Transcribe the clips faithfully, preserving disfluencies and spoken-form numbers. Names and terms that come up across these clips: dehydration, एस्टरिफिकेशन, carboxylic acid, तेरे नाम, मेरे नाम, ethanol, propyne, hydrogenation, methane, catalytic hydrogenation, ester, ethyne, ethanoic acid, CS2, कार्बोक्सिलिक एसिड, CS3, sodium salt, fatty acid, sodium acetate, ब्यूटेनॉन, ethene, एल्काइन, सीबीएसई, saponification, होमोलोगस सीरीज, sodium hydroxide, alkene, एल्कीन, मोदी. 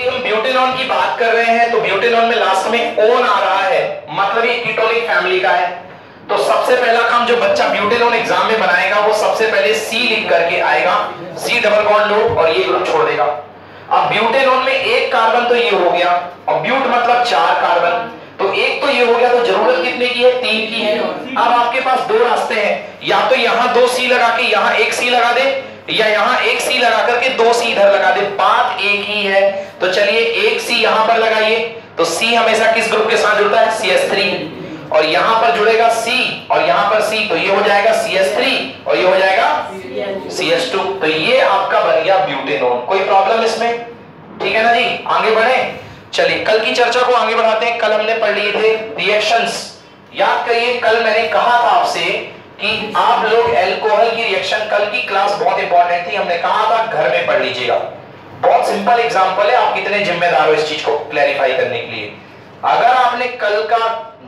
यदि हम ब्यूटेनॉन की बात कर रहे हैं तो ब्यूटेनॉन में लास्ट में ओन आ रहा है, मतलब ये कीटोनिक फैमिली का है। तो सबसे पहला काम जो बच्चा ब्यूटेनॉन एग्जाम में बनाएगा वो सबसे पहले सी लिख करके आएगा, सी डबल बॉन्ड लो और ये ग्रुप छोड़ देगा। अब ब्यूटेनॉन में एक कार्बन तो ये हो गया और ब्यूट मतलब चार कार्बन, तो एक तो ये हो गया, तो जरूरत कितने की है? तीन की है। अब आपके पास दो रास्ते हैं, या तो यहाँ दो सी लगा के यहाँ एक सी लगा दे, या यहाँ एक सी लगा करके दो सी इधर लगा दे, बात एक ही है। तो चलिए एक सी यहाँ पर लगाइए, तो सी हमेशा किस ग्रुप के साथ जुड़ता है? C S three. और यहाँ पर जुड़ेगा सी और यहाँ पर सी, तो ये हो जाएगा सी एस थ्री और ये हो जाएगा सी एस टू। तो ये आपका बन गया ब्यूटेनॉन। कोई प्रॉब्लम इसमें? ठीक है ना जी, आगे बढ़े। चलिए कल की चर्चा को आगे बढ़ाते हैं। कल हमने पढ़ लिए थे रिएक्शंस, याद करिए। कल मैंने कहा था आपसे कि आप लोग एल्कोहल की रिएक्शन, कल की क्लास बहुत इंपॉर्टेंट थी, हमने कहा था घर में पढ़ लीजिएगा। बहुत सिंपल एग्जांपल है, आप कितने जिम्मेदार हो इस चीज को क्लैरिफाई करने के लिए। अगर आपने कल का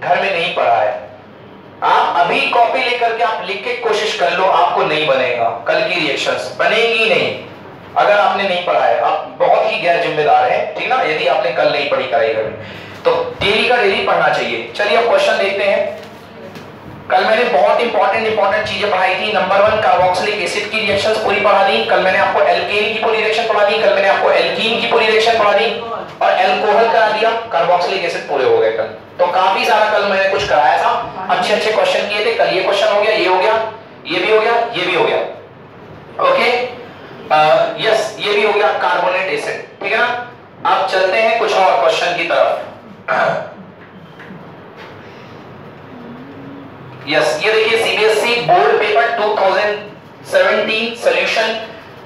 घर में नहीं पढ़ा है, आप अभी कॉपी लेकर के आप लिख के कोशिश कर लो, आपको नहीं बनेगा। कल की रिएक्शंस बनेगी नहीं अगर आपने नहीं पढ़ा है। आप बहुत ही गैर जिम्मेदार है, ठीक ना, यदि आपने कल नहीं पढ़ी करेगा। तो डेली का डेली पढ़ना चाहिए। चलिए अब क्वेश्चन देखते हैं। कल मैंने बहुत इंपॉर्टेंट इंपॉर्टेंट चीजें पढ़ाई थी। नंबर वन, कार्बोक्सिलिक एसिड की रिएक्शंस पूरी पढ़ा दी। कल मैंने आपको एल्केन की पूरी रिएक्शन पढ़ा दी। कल मैंने आपको एल्कीन की पूरी रिएक्शन पढ़ा दी और एल्कोहल करा दिया। कार्बोक्सिलिक एसिड पूरे हो गए कल। तो काफी सारा कल मैंने कुछ कराया था, अच्छे अच्छे क्वेश्चन किए थे। कल ये क्वेश्चन हो गया, ये हो गया, ये भी हो गया, ये भी हो गया। ओके, यस uh, yes, ये भी हो गया कार्बोनेट एसिड, ठीक है ना। अब चलते हैं कुछ और क्वेश्चन की तरफ। यस yes, ये देखिए सीबीएसई बोर्ड पेपर दो हज़ार सत्रह सॉल्यूशन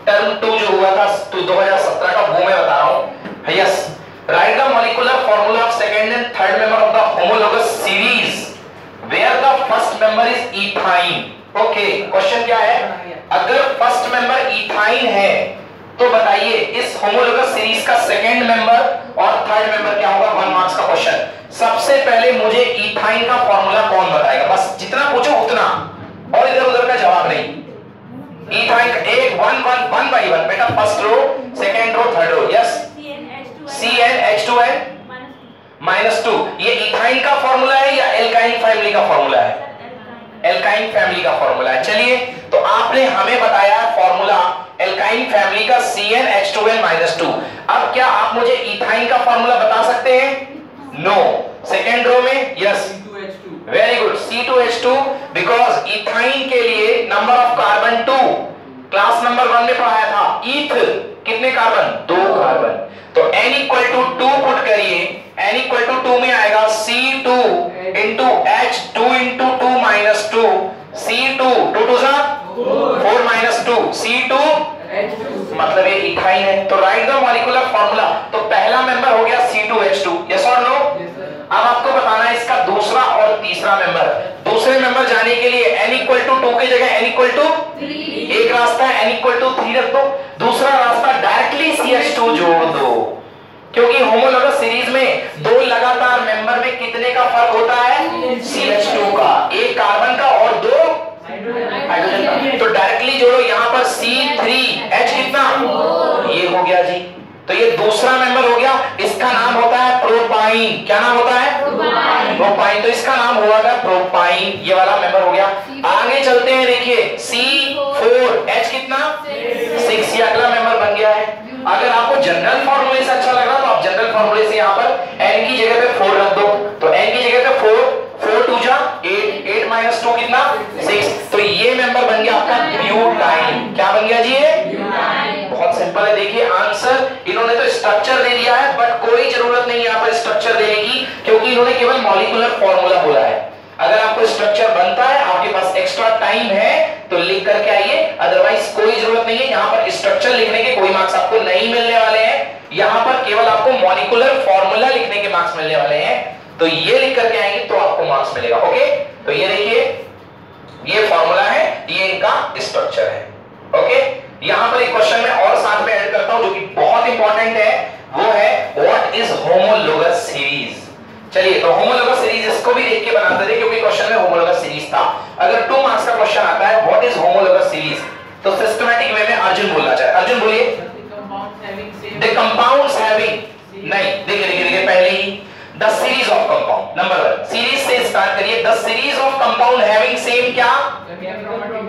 टर्म टू जो हुआ था दो हज़ार सत्रह का, वो मैं बता रहा हूं। Yes, right the molecular formula of second and third member of the homologous series where the first member is ethyne. Okay, question क्या है? अगर फर्स्ट मेंबर इथाइन है तो बताइए इस होमोलोगस सीरीज का सेकंड मेंबर और थर्ड मेंबर क्या होगा? वन मार्क्स का क्वेश्चन। सबसे पहले मुझे इथाइन का फॉर्मूला कौन बताएगा? बस जितना पूछो उतना, और इधर उधर का जवाब नहीं। इथाइन एक one one one by one बेटा, first row, second row, third row. Yes, C N H two N minus two, ये इथाइन का फॉर्मूला है या एल्काइन फैमिली का फॉर्मूला है? एल्काइन फैमिली का फॉर्मूला है। चलिए, तो आपने हमें बताया फॉर्मूला एल्काइन फैमिली का C N H two N minus two. अब क्या आप मुझे इथाइन का फॉर्मूला बता सकते हैं? नो। सेकेंड रो में yes, very good, C two H two, because ethyne के लिए number of carbon two, class number one में पढ़ाया था। ईथ कितने कार्बन? दो कार्बन। तो n equal to two put करिए, n इक्वल टू टू में आएगा C two into H two into two minus two, C two, two two सा four minus two, C two मतलब ये इथाइन है। तो राइट द मॉलिक्यूलर फॉर्मूला, तो पहला मेंबर हो गया C two H two. Yes और नो? अब आपको बताना है इसका दूसरा और तीसरा मेंबर। दूसरे मेंबर जाने के लिए n इक्वल टू टू की जगह n इक्वल टू एक रास्ता है, n इक्वल टू थ्री रख दो। दूसरा रास्ता डायरेक्टली सी एच टू जोड़ दो, क्योंकि होमोलोगस सीरीज में दो लगातार मेंबर में कितने का फर्क होता है? सी एच टू का, एक कार्बन का और दो हाइड्रोजन का। तो डायरेक्टली जोड़ो, यहाँ पर सी थ्री एच कितना ये हो गया जी। तो ये दूसरा मेंबर हो गया, इसका नाम होता है प्रोपाइन। क्या नाम होता है? प्रोपाइन। तो इसका नाम होगा प्रोपाइन, ये वाला मेंबर हो गया। आगे चलते हैं, देखिए सी फोर एच कितना सिक्स, ये अगला मेंबर बन गया है। अगर आपको जनरल फॉर्मूले से अच्छा लग रहा तो आप जनरल फॉर्मूले से यहाँ पर एन की जगह पे फोर रख दो, तो एन की जगह पे फोर, फोर टू जा एट, एट माइनस टू कितना सिक्स। तो ये मेंबर बन गया आपका ब्यूटाइन। क्या बन गया जी? ये बहुत सिंपल है, देखिए आंसर। इन्होंने तो स्ट्रक्चर दे दिया है, बट कोई जरूरत नहीं यहाँ पर स्ट्रक्चर देने की, क्योंकि इन्होंने केवल मॉलिक्यूलर फॉर्मूला बोला है। अगर आपको स्ट्रक्चर बनता है, आपके पास एक्स्ट्रा टाइम है तो लिख करके आइए, अदरवाइज कोई जरूरत नहीं है। यहाँ पर स्ट्रक्चर लिखने के कोई मार्क्स आपको नहीं मिलने वाले हैं, यहाँ पर केवल आपको मॉलिक्यूलर फॉर्मूला लिखने के मार्क्स मिलने वाले हैं। तो ये लिख करके आएंगे तो आपको मार्क्स मिलेगा। ओके, तो ये देखिए ये फॉर्मूला है, ये इनका स्ट्रक्चर है। ओके, यहाँ पर एक क्वेश्चन में और साथ में ऐड करता हूं जो कि बहुत इंपॉर्टेंट है, वो है व्हाट इज होमोलोगस सीरीज। चलिए, तो होमोलोगस सीरीज इसको भी देख के बनाते थे, क्योंकि क्वेश्चन में होमोलोगस सीरीज था। अगर टू मार्क्स का क्वेश्चन आता है व्हाट इज होमोलोगस सीरीज, तो सिस्टमैटिक वे में अर्जुन बोलना चाहिए। अर्जुन बोलिए, the compounds having the series of compound. Number one, series से स्टार्ट करिए। The series of compound having same क्या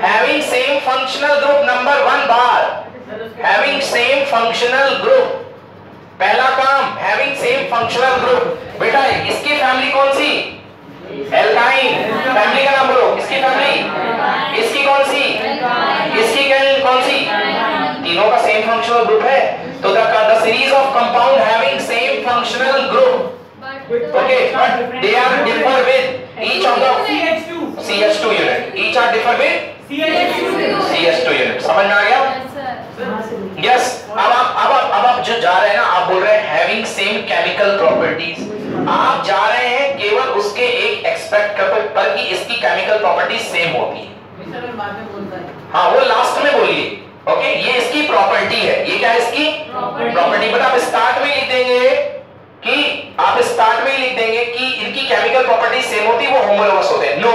having same functional group. Number one बार हैविंग सेम फंक्शनल ग्रुप, पहला काम हैविंग सेम फंक्शनल ग्रुप। बेटा इसकी family कौन सी? एल्काइन। Family का नाम बोलो, इसकी फैमिली, इसकी कौन सी, इसकी कौन सी, तीनों का सेम फंक्शनल ग्रुप है। तो the series of compound having same functional group, okay, but they are differ with each of the C H two unit. Each are differ with C H two unit. समझ में आ गया? Yes. अब आप अब आप अब आप जो जा रहे हैं ना, आप बोल रहे हैं हैविंग सेम केमिकल प्रॉपर्टीज, आप जा रहे हैं केवल उसके एक एक्सपेक्ट करते पर कि इसकी केमिकल प्रॉपर्टीज सेम होती है। हाँ, वो लास्ट में बोलिए। ओके, ये इसकी प्रॉपर्टी है। ये क्या है? इसकी प्रॉपर्टी। बट आप स्टार्ट में लिख देंगे कि आप स्टार्ट में लिख देंगे कि इनकी केमिकल प्रॉपर्टी सेम होती, वो होमोलोगस होते हैं। नो,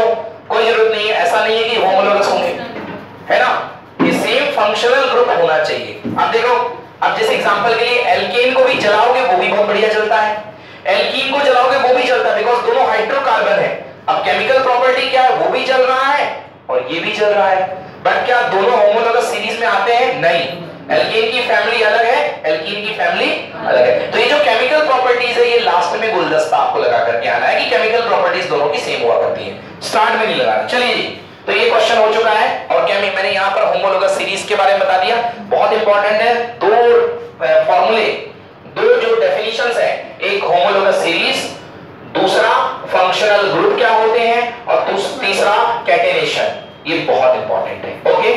कोई जरूरत नहीं है, ऐसा नहीं है कि होमोलोगस होंगे, है ना, ये सेम फंक्शनल ग्रुप होना चाहिए। अब देखो, अब जैसे एग्जांपल के लिए एल्केन को भी जलाओगे वो भी बहुत बढ़िया जलता है, एल्कीन को जलाओगे वो भी जलता है, बिकॉज़ दोनों हाइड्रोकार्बन है। अब केमिकल प्रॉपर्टी क्या है? वो भी जल रहा है और ये भी जल रहा है, बट क्या दोनों होमोलोगस सीरीज में आते हैं? नहीं, एल्केन की फैमिली अलग है, एल्कीन की फैमिली अलग है। तो ये जो केमिकल प्रॉपर्टीज है, ये लास्ट में गुलदस्ता आपको लगा करके आना है कि केमिकल प्रॉपर्टीज दोनों की सेम हुआ करती है, स्टार्ट में नहीं लगाना। चलिए, तो ये क्वेश्चन हो चुका है। और क्या मैंने यहाँ पर होमोलोगस सीरीज के बारे में बता दिया, बहुत इंपॉर्टेंट है। दो फॉर्मूले, दो जो डेफिनेशंस है, एक होमोलोगस सीरीज, दूसरा फंक्शनल ग्रुप क्या होते हैं, और तीसरा कैटेनेशन। ये बहुत इंपॉर्टेंट है। ओके,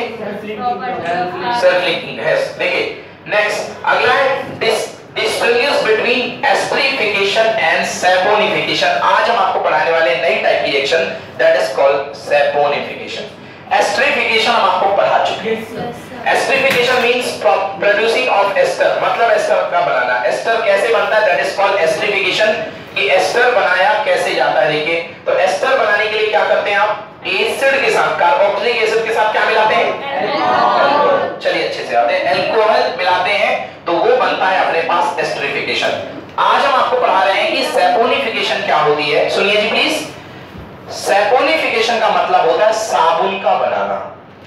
सेल्फ लिंकिंग है। देखिए नेक्स्ट, अगला है distinguish between एस्टरिफिकेशन and saponification. आज हम आपको पढ़ाने वाले हैं नई टाइप की reaction, that is called saponification. एस्टरिफिकेशन हम आपको पढ़ा चुके हैं। एस्टरिफिकेशन means producing of ester, मतलब एस्टर का बनाना। एस्टर कैसे बनता है, दैट इज कॉल्ड एस्टरिफिकेशन। कि एस्टर बनाया कैसे जाता है। देखिए, तो एस्टर बनाने के लिए क्या करते हैं आप, एसिड के साथ, कार्बोक्सिलिक एसिड के साथ क्या मिलाते हैं, चलिए अच्छे से आते हैं, अल्कोहल मिलाते हैं, तो वो बनता है अपने पास एस्टरिफिकेशन। आज हम आपको पढ़ा रहे हैं कि सैपोनिफिकेशन क्या होती है। सुनिए जी प्लीज, सैपोनिफिकेशन का मतलब होता है साबुन का बनाना।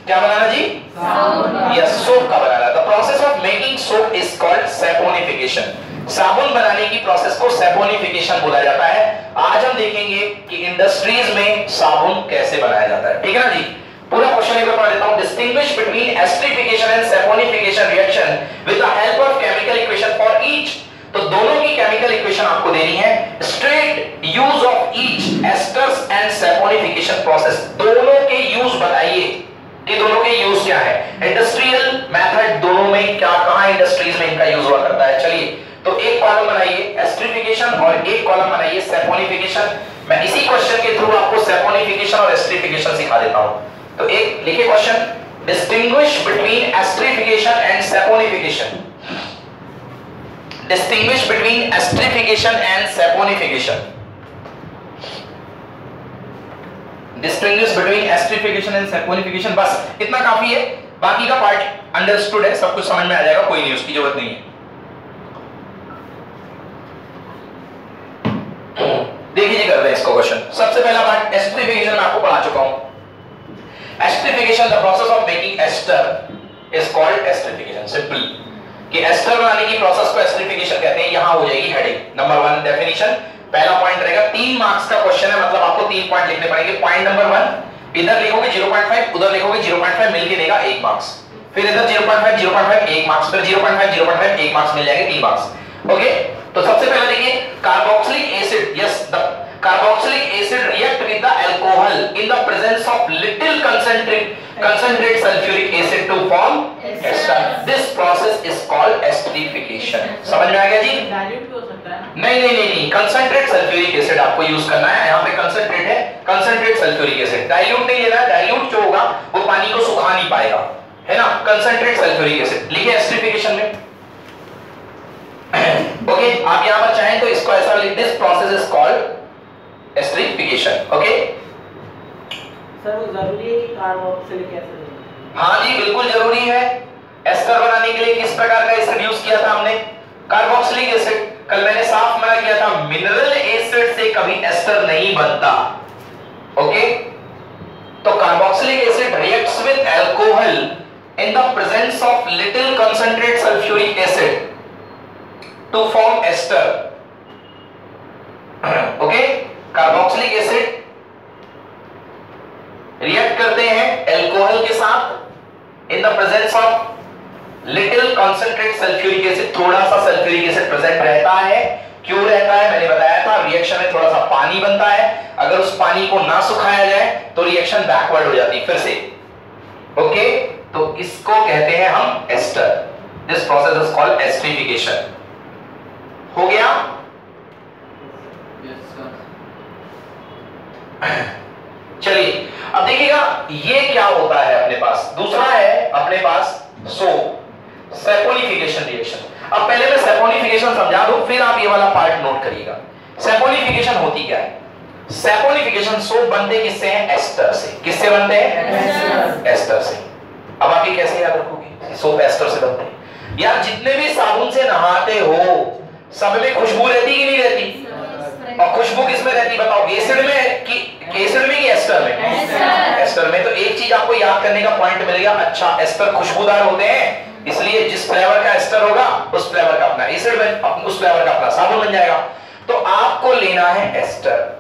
क्या बनाना जी? साबुन, या सोप का बनाना। The process of making soap is called saponification. साबुन बनाने की प्रोसेस को सैपोनिफिकेशन बोला जाता है। आज हम देखेंगे कि इंडस्ट्रीज में साबुन कैसे बनाया जाता है। ठीक है ना जी? पूरा क्वेश्चन एक बार पढ़ लेता हूं। Distinguish between एस्टरिफिकेशन and saponification reaction with the help of chemical equation for each. तो दोनों की केमिकल इक्वेशन आपको देनी है। Straight use of each, esters and saponification process, दोनों के यूज बताइए कि दोनों के यूज क्या है। इंडस्ट्रियल मेथड दोनों में क्या, कहां इंडस्ट्रीज में इनका यूज हुआ करता है। चलिए, तो एक कॉलम बनाइए एस्टरिफिकेशन और एक कॉलम बनाइए सैपोनिफिकेशन। मैं इसी क्वेश्चन के थ्रू आपको सैपोनिफिकेशन और एस्टरिफिकेशन सिखा देता हूं। तो एक लिखिए question, distinguish between एस्टरिफिकेशन and saponification. Distinguish between एस्टरिफिकेशन and saponification. Distinguish between एस्टरिफिकेशन and saponification, बस इतना काफी है। बाकी का पार्ट अंडरस्टूड है, सब कुछ समझ में आ जाएगा, कोई नहीं, उसकी जरूरत नहीं है। देखिए कर रहे हैं इसको क्वेश्चन। सबसे पहला पार्ट एस्टरिफिकेशन में आपको पढ़ा चुका हूं। Esterification, the process of making ester is called esterification. Simple. कि एस्टर बनाने की प्रोसेस को एस्टरिफिकेशन कहते हैं। यहाँ हो जाएगी हेडिंग। नंबर वन डेफिनेशन, पहला पॉइंट रहेगा। तीन मार्क्स का क्वेश्चन है, मतलब आपको तीन पॉइंट लिखने पड़ेंगे। पॉइंट नंबर वन, इधर लिखोगे जीरो पॉइंट फाइव, उधर लिखोगे जीरो पॉइंट फाइव, मिलके देगा एक मार्क्स। फिर इधर zero point five, zero point five, एक मार्क्स, फिर zero point five, zero point five, एक मार्क्स, मिल जाएगा तीन मार्क्स। ओके, तो सबसे पहले देखिए कार्बोक्सिलिक एसिड। Yes, the कार्बोक्सिलिक एसिड react with the alcohol in the presence of little concentrate concentrate sulfuric acid to form ester. This process is called esterification. समझ में आ गया जी? Dilute हो सकता है? नहीं नहीं नहीं, concentrate sulfuric acid आपको यूज करना है। यहाँ पे concentrate है, concentrate sulfuric acid, dilute नहीं लेना। dilute जो होगा वो पानी को सुखा नहीं पाएगा, है ना। concentrate sulfuric acid लिखिए esterification में। ओके, आप यहाँ पर चाहें तो इसको ऐसा लिख, this process is called एस्टरिफिकेशन। Okay sir, वो जरूरी है कि कार्बोक्सिलिक एसिड? हां जी, बिल्कुल जरूरी है। एस्टर बनाने के लिए किस प्रकार का एसिड यूज किया था हमने? कार्बोक्सिलिक एसिड। कल मैंने साफ मना किया था, मिनरल एसिड से कभी एस्टर नहीं बनता। ओके, तो कार्बोक्सिलिक एसिड reacts with alcohol in the presence of little concentrate sulphuric acid to form ester. Okay, कार्बोक्सिलिक एसिड react करते हैं अल्कोहल के साथ in the presence of little concentrate sulphuric acid. थोड़ा सा sulphuric acid present रहता है, क्यों रहता है मैंने बताया था, रिएक्शन में थोड़ा सा पानी बनता है, अगर उस पानी को ना सुखाया जाए तो रिएक्शन बैकवर्ड हो जाती है फिर से। ओके, तो इसको कहते हैं हम ester. This process is called esterification. हो गया? Yes sir. चलिए अब देखिएगा ये क्या होता है अपने पास। दूसरा है अपने पास सो सैपोनिफिकेशन रिएक्शन। अब पहले मैं सैपोनिफिकेशन समझा दूं, फिर आप ये वाला पार्ट नोट करिएगा। सैपोनिफिकेशन होती क्या है? सैपोनिफिकेशन सो बनते किससे हैं? एस्टर से। किससे बनते हैं? एस्टर से। अब आप ये कैसे याद रखोगे? सोप एस्टर से बनते हैं। यार जितने भी साबुन से नहाते हो सब में खुशबू रहती कि नहीं रहती? और खुशबू किसमें रहती बताओ, एसिड में कि एसिड में कि एस्टर में? एस्टर में। तो एक चीज आपको याद करने का पॉइंट मिलेगा, अच्छा एस्टर खुशबूदार होते हैं, इसलिए जिस फ्लेवर का एस्टर होगा उस फ्लेवर का अपना एसिड बन, उस फ्लेवर का अपना साबुन बन जाएगा। तो आपको लेना है एस्टर,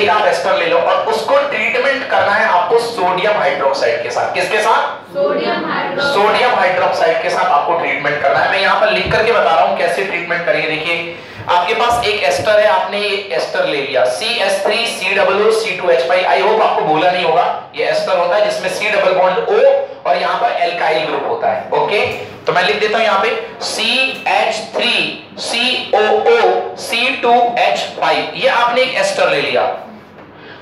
एक आप एस्टर ले लो और उसको ट्रीटमेंट करना है आपको सोडियम हाइड्रोक्साइड के साथ। किसके साथ? Sodium hydroxide. सोडियम हाइड्रोक्साइड के साथ आपको ट्रीटमेंट करना है। मैं यहाँ पर लिख करके बता रहा हूँ कैसे ट्रीटमेंट करेंगे। देखिए आपके पास एक एस्टर है, आपने ये एस्टर ले लिया C S three C double O C two H five. I hope आपको बोला नहीं होगा, ये एस्टर होता है जिसमें C डबल बॉन्ड O और यहाँ पर एल्काइल ग्रुप होता है। ओके, तो मैं लिख देता हूँ यहाँ पे C H three C O O C two H five. ये आपने एक एस्टर ले लिया,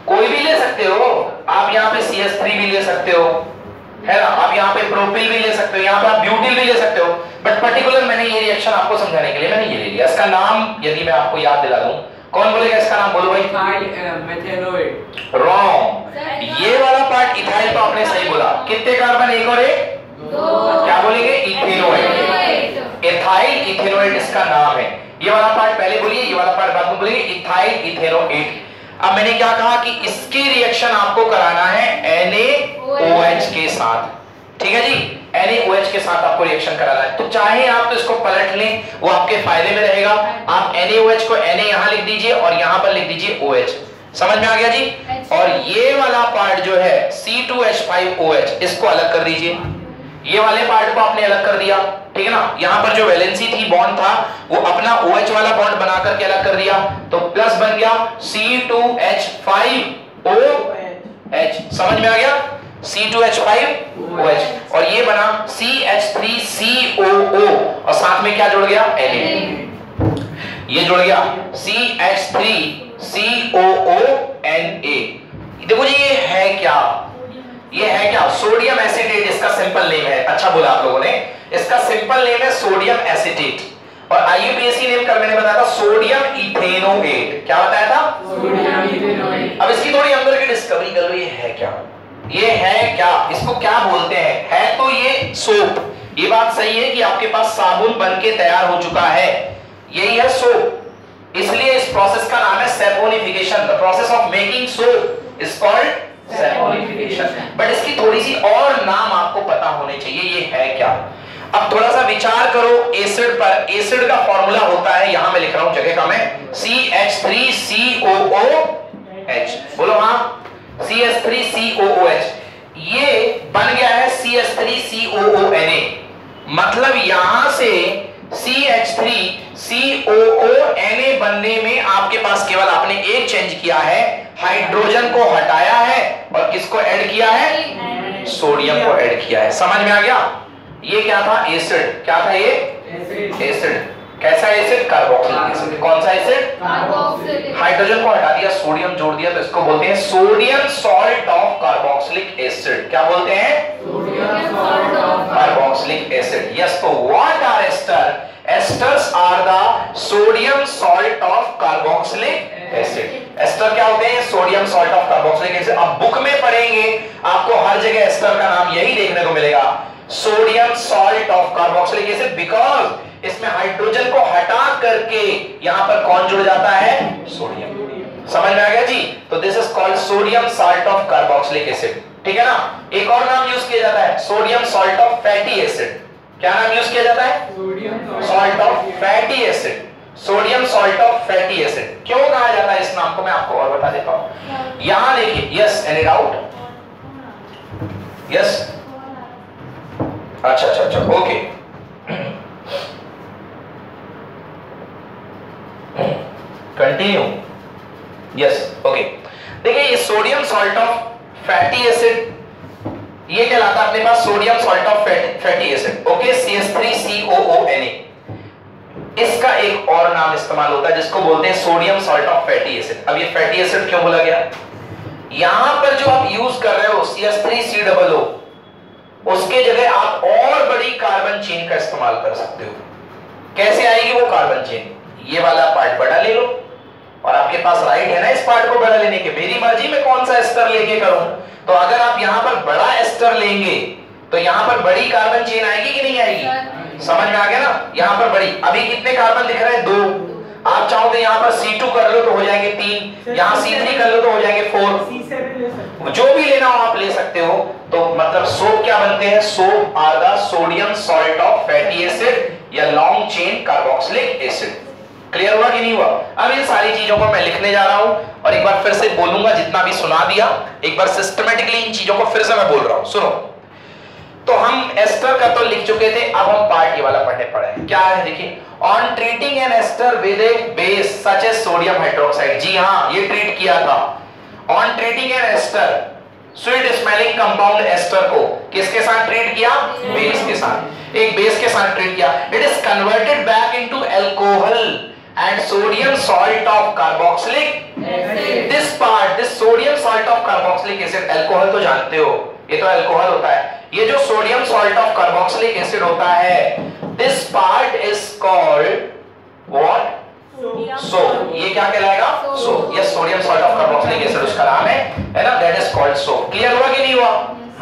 कोई भी ले सकते हो आप। यहाँ पे सी एस थ्री भी ले सकते हो, है ना, आप यहाँ पे प्रोपिल भी ले सकते हो, यहाँ पे आप ब्यूटिल भी ले सकते हो, बट पर्टिकुलर मैंने ये रिएक्शन आपको समझाने के लिए मैंने ये ले लिया। इसका नाम यदि मैं आपको याद दिला दूं, कौन बोलेगा इसका नाम? बोलो भाई। मेथेनोएट। रॉन्ग। ये वाला पार्ट इथाइल तो आपने सही बोला। कितने कार्बन? एक और एक दो। क्या बोलेंगे? इथेनोएट। इथाइल इथेनोएट इसका नाम है। ये वाला पार्ट पहले बोलिए, ये वाला पार्ट बाद में बोलिए, इथाइल इथेनोएट। अब मैंने क्या कहा कि इसकी रिएक्शन आपको कराना है एन ए ओ एच के साथ। ठीक है जी, एन ए ओ एच के साथ आपको रिएक्शन कराना है। तो चाहे आप तो इसको पलट लें, वो आपके फायदे में रहेगा। आप एन ए ओ एच को एन ए यहां लिख दीजिए और यहां पर लिख दीजिए ओ एच। समझ में आ गया जी? और ये वाला पार्ट जो है C two H five O H, इसको अलग कर दीजिए। ये वाले पार्ट को आपने अलग कर दिया, ठीक है ना। यहाँ पर जो वैलेंसी थी, बॉन्ड था, वो अपना OH वाला बॉन्ड बना करके अलग कर दिया, तो प्लस बन गया C two H five O H. समझ में आ गया? C two H five O H और ये बना सी एच थ्री सी ओ ओ और साथ में क्या जुड़ गया? Na। ये जुड़ गया C H three C O O N A. देखो जी ये है क्या? ये है क्या? सोडियम एसिटेट इसका सिंपल नेम है। अच्छा बोला आप लोगों ने, इसका सिंपल नेम है सोडियम एसिटेट। और I U P A C name कर मैंने बताया था सोडियम इथेनोएट। क्या बताया था? Sodium ethanoate. अब इसकी थोड़ी अंदर की डिस्कवरी कर लो, ये है क्या? ये है क्या? इसको क्या बोलते हैं? है तो ये सोप, ये बात सही है कि आपके पास साबुन बन के तैयार हो चुका है, यही है सोप। इसलिए इस प्रोसेस का नाम है saponification. The process of making soap is called saponification. But इसकी थोड़ी सी और नाम आपको पता होने चाहिए, ये है क्या। अब थोड़ा सा विचार करो एसिड पर। एसिड का फॉर्मूला होता है, यहां मैं लिख रहा हूं जगह का मैं, C H three C O O H. बोलो हां, C H three C O O H. ये बन गया है C H three C O O N A. मतलब यहां से C H three C O O N A बनने में आपके पास केवल आपने एक चेंज किया है, हाइड्रोजन को हटाया है और किसको ऐड किया है? सोडियम को ऐड किया है। समझ में आ गया? ये क्या था? एसिड। क्या था ये? एसिड। कैसा एसिड? कार्बोक्सिलिक एसिड। कौन सा एसिड? कार्बोक्सिलिक। हाइड्रोजन को हटा दिया, सोडियम जोड़ दिया, तो इसको बोलते हैं sodium salt of कार्बोक्सिलिक एसिड। क्या बोलते हैं? Sodium salt of कार्बोक्सिलिक एसिड। Yes, तो what are ester? Esters are the sodium salt of कार्बोक्सिलिक एसिड। Ester क्या होते हैं? Sodium salt of कार्बोक्सिलिक एसिड। अब बुक में पढ़ेंगे आपको हर जगह एस्टर का नाम यही देखने को मिलेगा, sodium salt of कार्बोक्सिलिक एसिड, because इसमें हाइड्रोजन को हटा करके यहां पर कौन जुड़ जाता है? सोडियम। समझ में आ गया जी? तो this is called sodium salt of कार्बोक्सिलिक एसिड, ठीक है ना। एक और नाम यूज किया जाता है sodium salt of fatty acid. क्या नाम यूज किया जाता है? Salt of fatty acid, sodium salt of fatty acid. क्यों कहा जाता है इस नाम को मैं आपको और बता देता हूं। यहां देखिए, यस एनी डाउट? यस, अच्छा अच्छा अच्छा, ओके। Continue, yes okay. देखिए ये sodium salt of fatty acid, ये कहलाता है अपने पास sodium salt of fatty acid, okay, C S three C O O N A. इसका एक और नाम इस्तेमाल होता है जिसको बोलते हैं sodium salt of fatty acid. अब ये फैटी एसिड क्यों बोला गया? यहां पर जो आप यूज कर रहे हो सी एस थ्री सी ओ ओ, उसके जगह आप और बड़ी कार्बन चेन का इस्तेमाल कर सकते हो। कैसे आएगी वो कार्बन चेन? ये वाला पार्ट बड़ा ले लो, और आपके पास राइट है ना इस पार्ट को बड़ा लेने के, मेरी मर्जी में कौन सा एस्टर लेके करूं। तो अगर आप यहां पर बड़ा एस्टर लेंगे तो यहां पर बड़ी कार्बन चेन आएगी कि नहीं आएगी? समझ में आ गया ना? यहाँ पर बड़ी, अभी कितने कार्बन दिख रहे हैं? दो। आप चाहो तो यहाँ पर सी टू कर लो तो हो जाएंगे तीन, यहाँ सी थ्री कर लो तो हो जाएंगे फोर, जो भी लेना हो आप ले सकते हो। तो मतलब सोप क्या बनते हैं? Soap are the sodium salt of fatty acid या long chain कार्बोक्सिलिक एसिड। Clear हुआ कि नहीं हुआ? अब इन सारी चीजों को मैं लिखने जा रहा हूं, और एक बार फिर से बोलूंगा, जितना भी सुना दिया एक बार सिस्टमेटिकली इन चीजों को फिर से मैं बोल रहा हूं, सुनो। तो हम एस्टर का तो लिख चुके थे, अब हम पार्ट ये वाला पढ़ने पड़े हैं। क्या है देखिए, on treating an ester with a base such as sodium hydroxide. जी हाँ, ये ट्रीट किया था। On treating an ester sweet smelling compound ester को किसके साथ ट्रीट किया? बेस के साथ, एक बेस के साथ ट्रीट किया। It is converted back into alcohol and sodium salt of carboxylic acid. This part, this sodium salt of carboxylic acid, alcohol तो जानते हो, ये तो अल्कोहल होता है। ये जो sodium salt of कार्बोक्सिलिक एसिड होता है, this part is called what? So ये क्या कहलाएगा? सो ये sodium salt of कार्बोक्सिलिक एसिड उसका नाम है, है ना, that is called so. Clear हुआ कि नहीं हुआ?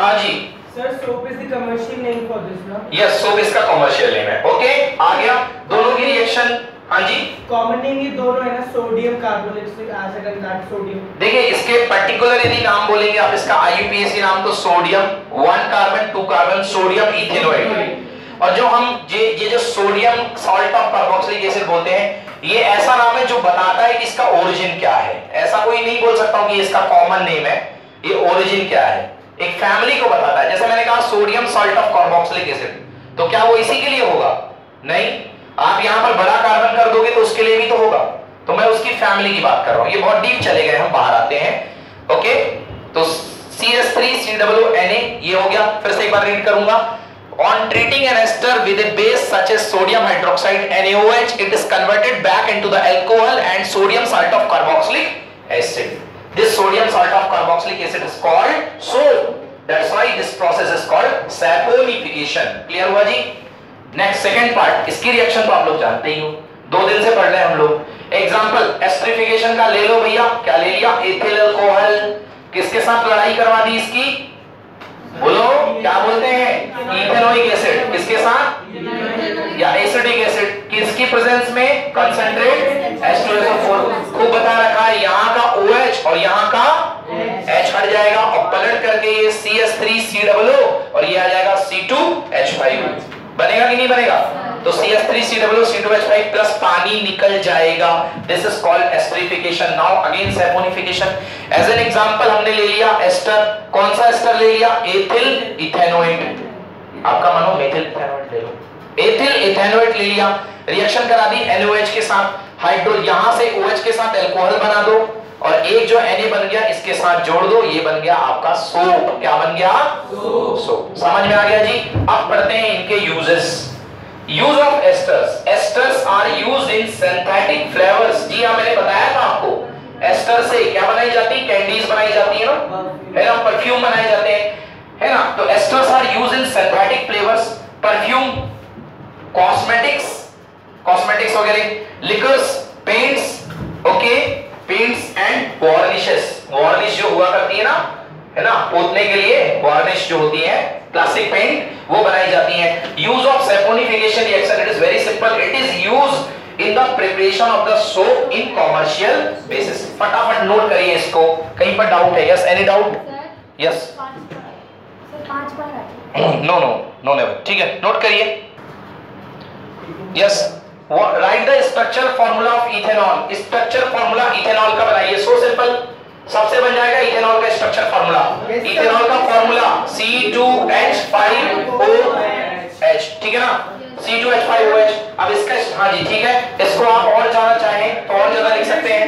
हाँ जी sir, soap is the commercial name for this ना? यस, सोप इसका कमर्शियल नेम है। ओके, आ गया दोनों की रिएक्शन। हाँ जी, कॉमन नेम ये दोनों है ना, sodium carbonate acid and carb sodium. देखिए इसके पर्टिकुलर यदि नाम बोलेंगे आप, इसका आई यू पी ए सी नाम तो sodium one carbon two carbon sodium ethanoate. और जो हम ये ये जो sodium salt of कार्बोक्सिलिक एसिड बोलते हैं, ये ऐसा नाम है जो बताता है कि इसका ओरिजिन क्या है। ऐसा कोई नहीं बोल सकता हूं कि इसका कॉमन नेम है, ये ओरिजिन क्या है, एक फैमिली को बताता है। जैसे मैंने कहा sodium salt of कार्बोक्सिलिक एसिड, तो क्या वो इसी के लिए होगा? नहीं, आप यहां पर बड़ा कार्बन कर दोगे तो उसके लिए भी तो होगा। तो मैं उसकी फैमिली की बात कर रहा हूं, ये बहुत डीप चले गए, हम बाहर आते हैं। ओके, तो C S three C O O N A ये हो गया। फिर से एक बार रीड करूंगा, on treating an ester with a base such as sodium hydroxide N A O H it is converted back into the alcohol and sodium salt of कार्बोक्सिलिक एसिड। This sodium salt of कार्बोक्सिलिक एसिड is called soap, that's why this process is called saponification. Clear हुआ जी? Next second part, इसकी reaction तो आप लोग जानते ही हो, दो दिन से पढ़ रहे हैं हम लोग। एग्जांपल एस्टरिफिकेशन का ले लो भैया, क्या ले लिया? Ethyl alcohol. किसके साथ लड़ाई करवा दी इसकी? बोलो क्या बोलते हैं? Ethanoic acid. किसके साथ? या एसिडिक एसिड। किसकी प्रेजेंस में? Concentrate H two S O four. खूब बता रखा है, यहां का OH और यहां का H हट जाएगा और पलट करके ये सी एस थ्री सी ओ ओ और ये आ जाएगा सी टू एच फाइव। बनेगा कि नहीं बनेगा? तो C S three C O O C two H five plus पानी निकल जाएगा। This is called एस्टरिफिकेशन। Now again saponification. As an example हमने ले लिया एस्टर, कौन सा एस्टर ले लिया? Ethyl ethanoate. आपका मन हो मेथिल इथेनोएट ले लो, एथिल इथेनोएट ले लिया। रिएक्शन करा दी एन ओ एच के साथ, हाइड्रो यहां से OH के साथ अल्कोहल बना दो, और एक जो Na बन गया इसके साथ जोड़ दो, ये बन गया आपका सोप। क्या बन गया? सोप। समझ में आ गया जी? अब पढ़ते हैं इनके uses. Use of esters. Esters are used in synthetic flavours. जी हाँ, मैंने बताया था आपको, एस्टर से क्या बनाई जाती है? कैंडीज बनाई जाती है ना, है ना, परफ्यूम बनाए जाते हैं, है ना। तो esters are used in synthetic flavours, perfume, cosmetics, cosmetics वगैरह, liquors, paints, okay, paints and varnishes. Varnish जो हुआ करती है ना, है ना, पोतने के लिए वार्निश जो होती है प्लास्टिक पेंट वो बनाई जाती है। Use of saponification reaction, it is very simple, it is use in the preparation of the soap in commercial basis. फटाफट नोट करिए इसको, कहीं पर डाउट है? Yes, any doubt? Yes, no no no never, ठीक है, नोट करिए। Yes, right the structural formula of ethanol. Structural formula ethanol का बनाइए, सो सिंपल, सबसे बन जाएगा इथेनॉल का स्ट्रक्चर फॉर्मूला। इथेनॉल का formula C two H five O H, ठीक है ना, C two H five O H. अब इसका, हाँ जी ठीक है, इसको आप और जाना चाहें तो और ज्यादा लिख सकते हैं,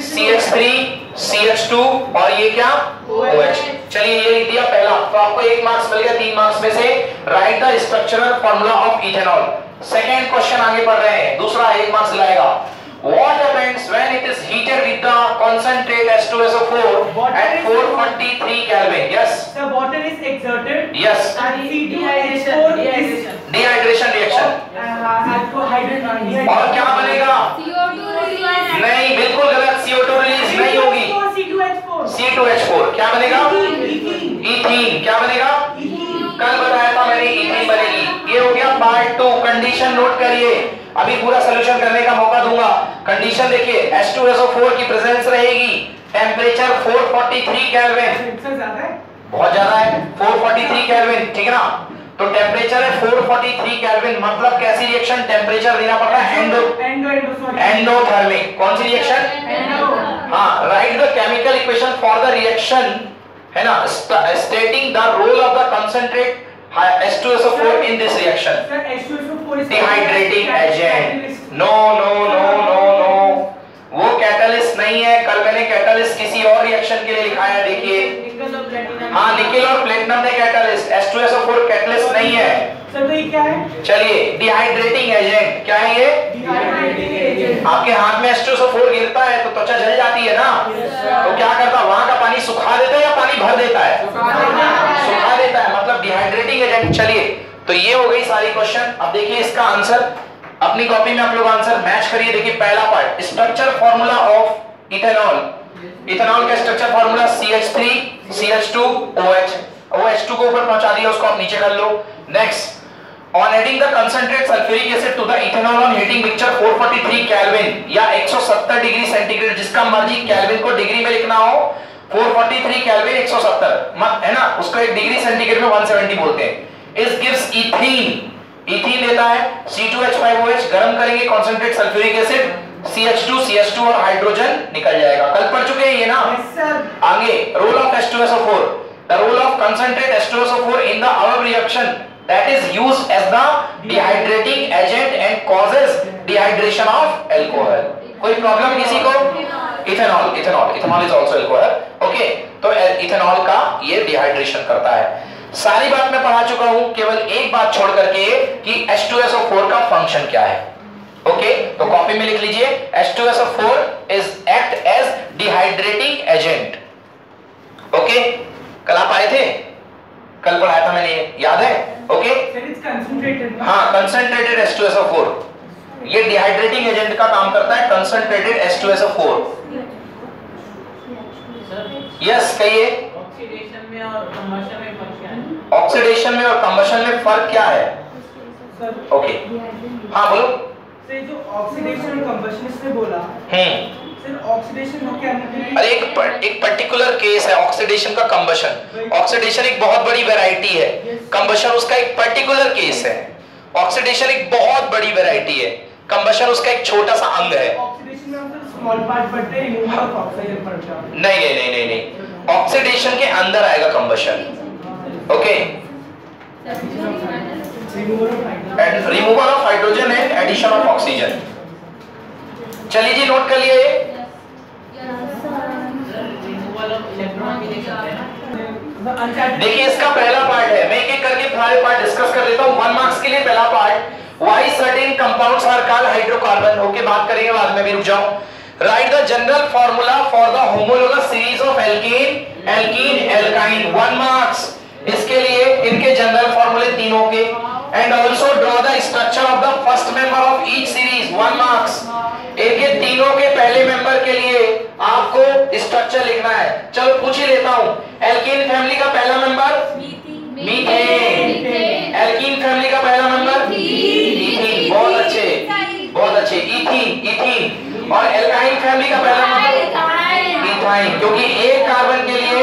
C H three C H two और ये क्या, ओ एच। चलिए ये लिख दिया पहला, तो आपको एक मार्क्स मिल गया तीन मार्क्स में से। Write the structural formula of ethanol. Second question आगे बढ़ रहे हैं, दूसरा एक मार्क्स लाएगा। What happens when it is heated with the concentrate H two S O four at four forty-three Kelvin? Yes. The water is exerted. Yes. And the dehydration reaction. Dehydration reaction. और क्या बनेगा? C O two release. नहीं, बिल्कुल गलत, सी O two release नहीं होगी. C two H four. C two H four. क्या बनेगा? Ethene. क्या बनेगा? कल बताया था मैंने ethane बनेगी। ये हो गया पार्ट टू। कंडीशन नोट करिए, अभी पूरा सॉल्यूशन करने का मौका दूंगा। कंडीशन देखिए, H two S O four की प्रेजेंस रहेगी, टेंपरेचर फोर फोर्टी-थ्री केल्विन, इससे ज्यादा है, बहुत ज्यादा है, फोर फोर्टी-थ्री केल्विन, ठीक है ना। तो टेंपरेचर है फोर फोर्टी-थ्री केल्विन, मतलब कैसी रिएक्शन, टेंपरेचर देना पड़ रहा है एंडो एंडोथर्मिक, कौन सी रिएक्शन? हां, write the chemical equation for the reaction, है ना, stating the role of the concentrate H two S O four in this reaction. Sir, H two S O four is dehydrating agent. No, no, no, no, no. वो catalyst नहीं है। कल मैंने catalyst किसी और reaction के लिए लिखाया, देखिए। हाँ, निकल और platinum है catalyst. H two S O four catalyst नहीं है। सर तो ये क्या है? चलिए, dehydrating agent क्या है ये? Dehydrating agent. आपके हाथ में H two S O four गिरता है तो त्वचा जल जाती है ना? तो क्या करता है? वहाँ का पानी सुखा देता है या पानी भर देता है? सुखा देता है, मतलब डिहाइड्रेटिंग एजेंट। चलिए, तो ये हो गई सारी क्वेश्चन। अब देखिए इसका आंसर, अपनी कॉपी में आप लोग आंसर मैच करिए। देखिए पहला part, structure formula of ethanol. Ethanol का structure formula C H three C H two O H, O H two को ऊपर पहुंचा दिया, उसको आप नीचे कर लो। Next, on adding the concentrate sulphuric acid to the ethanol on heating mixture four forty three kelvin या एक सौ सत्तर डिग्री सेंटीग्रेड, जिसका मर्जी केल्विन को डिग्री में लिखना हो, फोर फोर्टी-थ्री केल्विन एक सौ सत्तर, मत है ना, उसको एक डिग्री सेंटीग्रेड में एक सौ सत्तर बोलते हैं। इस गिव्स इथीन, इथीन देता है C two H five O H. गर्म करेंगे concentrate sulphuric acid, C H two C H two और हाइड्रोजन निकल जाएगा। कल पढ़ चुके हैं ये ना। आगे, role of H two S O four, the role of concentrate H two S O four in the above reaction that is used as the dehydrating agent and causes dehydration of alcohol. कोई problem किसी को? Ethanol, ethanol, ethanol is also alcohol, okay. तो ethanol का ये dehydration करता है। सारी बात मैं पढ़ा चुका हूं, केवल एक बात छोड़ करके कि H two S O four का फंक्शन क्या है, ओके। तो कॉपी में लिख लीजिए, H two S O four is act as dehydrating agent, okay. कल आप आए थे, कल पढ़ाया था मैंने, याद है, ओके। हाँ, concentrated H two S O four, ये डिहाइड्रेटिंग एजेंट का काम करता है, concentrated H two S O four. Yes, कहिए, ऑक्सीडेशन में और कंबशन में फर्क क्या है? ऑक्सीडेशन में और कंबशन में फर्क क्या है? ओके, हां बोलो। से जो ऑक्सीडेशन और कंबशन से बोला हम्म, सिर्फ ऑक्सीडेशन हो क्या मतलब? अरे एक एक पर्टिकुलर केस है ऑक्सीडेशन का, कंबशन। ऑक्सीडेशन एक बहुत बड़ी वैरायटी है, कंबशन उसका एक पर्टिकुलर केस है। ऑक्सीडेशन एक बहुत बड़ी वैरायटी है, कंबशन उसका एक छोटा सा अंग है। ऑक्सीडेशन में तो स्मॉल पार्ट पड़ते हैं, रिमूवल ऑफ ऑक्सीजन पड़ता है। नहीं नहीं नहीं नहीं नहीं, ऑक्सीडेशन के अंदर आएगा combustion, okay. Removal of hydrogen and addition of oxygen. चलिए जी, नोट कर लिए। रिमूवल ऑफ इलेक्ट्रॉन भी लिख सकते हैं। देखिए इसका पहला पार्ट है, मैं एक-एक करके सारे पार्ट डिस्कस कर लेता हूं वन मार्क्स के लिए। पहला part, why certain compounds are called hydrocarbon, okay, बात करेंगे बाद में, भी रुक जाओ। Write the general formula for the homologous series of alkane, एल्कीन, एल्काइन, one marks इसके लिए, इनके जनरल फार्मूले तीनों के। And also draw the structure of the first member of each series, one marks. इनके तीनों के पहले मेंबर के लिए आपको स्ट्रक्चर स्ट्रक्चर लिखना है। चलो पूछ ही लेता हूँ, एल्कीन फैमिली का पहला मेंबर मीथेन। एल्कीन फैमिली का पहला मेंबर ईथीन। बहुत अच्छे, बहुत अच्छे, ईथीन, ईथीन। और एल्काइन फैमिली का पहला मेंबर इथाइन, क्योंकि एक कार्बन के लिए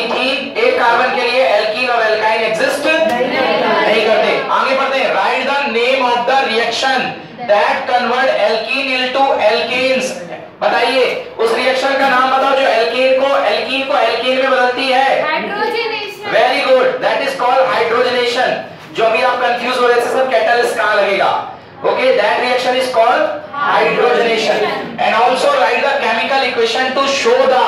ईथीन, एक कार्बन के लिए एल्कीन और एल्काइन एग्जिस्ट नहीं करते। आगे बढ़ते हैं, write the name of the reaction that convert एल्कीन into alkanes. बताइए उस रिएक्शन का नाम बताओ जो एल्केन को एल्कीन को एल्केन में बदलती है। Hydrogenation. Very good, that is called hydrogenation. जो अभी आप कंफ्यूज हो रहे थे सब कैटलिस्ट कहां लगेगा, okay, that reaction is called hydrogenation. And also write the chemical equation to show the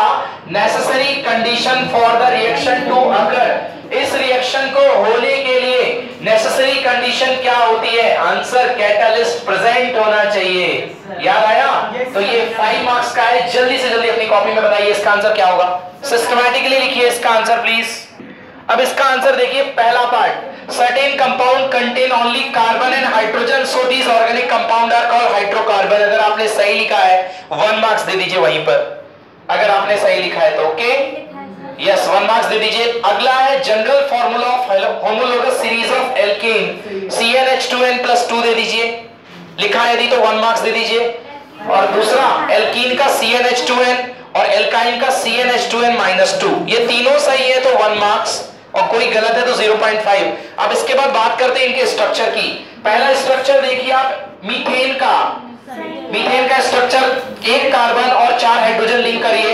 necessary condition for the reaction to occur. इस रिएक्शन को होने के लिए नेसेसरी कंडीशन क्या होती है? आंसर कैटलिस्ट प्रेजेंट होना चाहिए। याद आया? तो ये फाइव मार्क्स का है, जल्दी से जल्दी अपनी कॉपी में बताइए इसका आंसर क्या होगा। सिस्टमैटिकली लिखिए इसका आंसर प्लीज। अब इसका आंसर देखिए, पहला part, certain compound contain only carbon and hydrogen so these organic compound are called hydrocarbon. अगर आपने सही लिखा है वन मार्क्स दे दीजिए वहीं पर, अगर आपने सही लिखा है तो ओके, यस वन मार्क्स दे दीजिए। अगला है general formula of homologous series of alkane, C N H two N plus two दे दीजिए, लिखा है यदि तो वन मार्क्स दे दीजिए। और दूसरा एल्कीन का C N H two N और एल्काइन का C N H two N minus two, ये तीनों सही है तो वन मार्क्स और कोई गलत है तो जीरो पॉइंट फाइव। अब इसके बाद बात करते हैं इनके स्ट्रक्चर की। पहला स्ट्रक्चर देखिए आप मीथेन का, मीथेन का स्ट्रक्चर एक कार्बन और चार हाइड्रोजन लिंक करिए।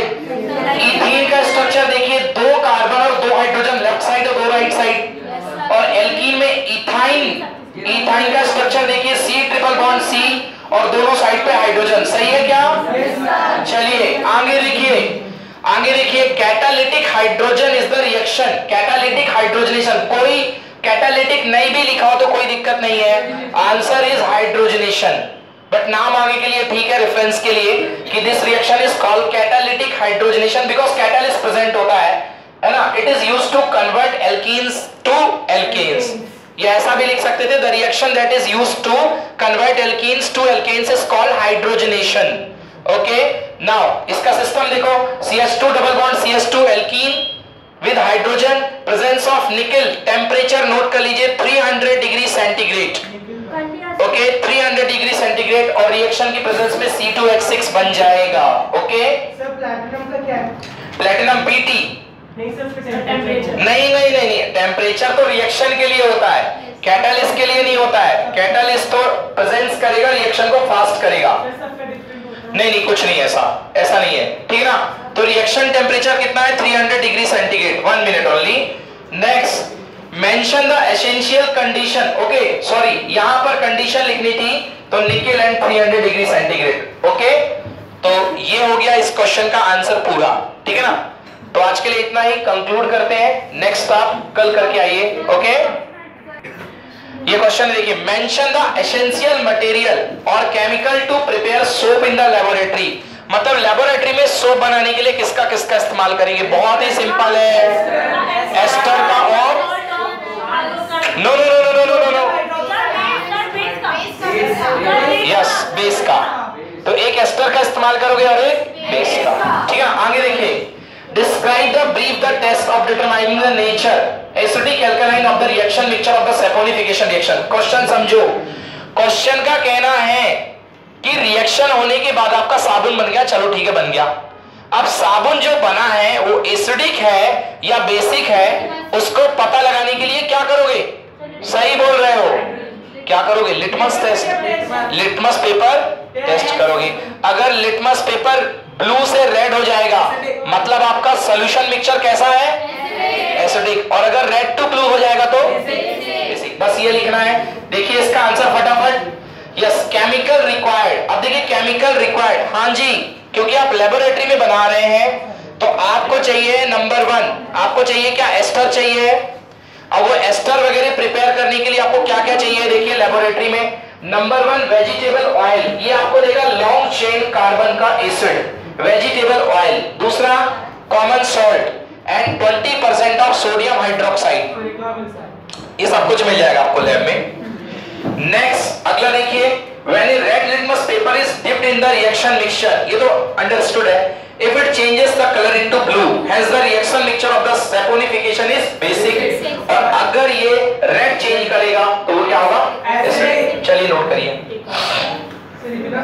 ईथीन का स्ट्रक्चर देखिए, दो कार्बन और दो हाइड्रोजन लेफ्ट साइड और दो राइट साइड। और एल्कीन में इथाइन, इथाइन का स्ट्रक्चर देखिए, सी ट्रिपल बॉन्ड सी और दोनों साइड पे हाइड्रोजन। सही है क्या? चलिए आगे देखिए, आगे देखिए catalytic hydrogen is the reaction, catalytic hydrogenation. कोई कैटालिटिक नहीं भी लिखा हो तो कोई दिक्कत नहीं है, आंसर इज हाइड्रोजनेशन। बट नाम आगे के लिए ठीक है, रेफरेंस के लिए, कि this reaction is called catalytic hydrogenation because catalyst present होता है, है ना। It is used to convert alkenes to alkanes. या ऐसा भी लिख सकते थे, the reaction that is used to convert alkenes to alkanes is called hydrogenation. Okay, now इसका सिस्टम देखो, C S two double bond C S two एल्कीन with hydrogen, presence of nickel. Temperature note कर लीजिए तीन सौ degree centigrade, okay, तीन सौ degree centigrade. और reaction की प्रेजेंस में सी टू एच सिक्स बन जाएगा। ओके सर, प्लैटिनम का क्या है? प्लैटिनम पीटी नहीं सर, टेंपरेचर नहीं नहीं नहीं टेंपरेचर तो रिएक्शन के लिए होता है, कैटालिस्ट के लिए नहीं होता है। कैटालिस्ट तो प्रेजेंस करेगा, रिएक्शन को फास्ट करेगा। नहीं नहीं कुछ नहीं है, ऐसा ऐसा नहीं है, ठीक ना। तो रिएक्शन टेंपरेचर कितना है? तीन सौ degree centigrade. One minute only. Next, mention the essential condition. Okay sorry, यहां पर कंडीशन लिखनी थी तो निकेल एंड तीन सौ डिग्री सेंटीग्रेड। ओके, तो ये हो गया इस क्वेश्चन का आंसर पूरा, ठीक है ना। तो आज के लिए इतना ही, कंक्लूड करते हैं। नेक्स्ट आप कल करके आइए। ओके, ये क्वेश्चन देखिए, मेंशन द एसेंशियल मटेरियल और chemical to prepare soap in the laboratory. मतलब लेबोरेटरी में सोप बनाने के लिए किसका किसका इस्तेमाल करेंगे? बहुत ही सिंपल है, एस्टर का और no no no no no no no yes base का। तो एक एस्टर का इस्तेमाल करोगे और एक बेस का, ठीक है। आगे देखिए, describe the brief the test of determining the nature acidic alkaline of the reaction mixture of the saponification reaction. Question समझो, क्वेश्चन का कहना है कि रिएक्शन होने के बाद आपका साबुन बन गया। चलो ठीक है, बन गया। अब साबुन जो बना है वो एसिडिक है या बेसिक है, उसको पता लगाने के लिए क्या करोगे? सही बोल रहे हो, क्या करोगे? Litmus test, litmus paper test करोगे। अगर लिटमस पेपर ब्लू से रेड हो जाएगा मतलब आपका सॉल्यूशन मिक्सचर कैसा है? एसिडिक। और अगर रेड टू ब्लू हो जाएगा तो बेसिक। बस ये लिखना है। देखिए इसका आंसर फटाफट, यस केमिकल रिक्वायर्ड। अब देखिए केमिकल रिक्वायर्ड, हाँ जी, क्योंकि आप लेबोरेटरी में बना रहे हैं तो आपको चाहिए नंबर वन, आपको चाहिए क्या? एस्टर चाहिए। अब वो एस्टर वगैरह प्रिपेयर करने के लिए आपको क्या क्या चाहिए? देखिए लेबोरेटरी में नंबर वन वेजिटेबल ऑयल, ये आपको देगा लॉन्ग चेन कार्बन का एसिड, वेजिटेबल ऑयल। दूसरा common salt and twenty percent of sodium hydroxide, ये सब कुछ मिल जाएगा आपको लैब में। नेक्स्ट अगला देखिए, when a red litmus paper is dipped in in the reaction mixture, ये तो understood है. If it changes the color into blue, hence the reaction mixture of the saponification is basic. और अगर ये red change करेगा तो क्या होगा? चलिए note करिए.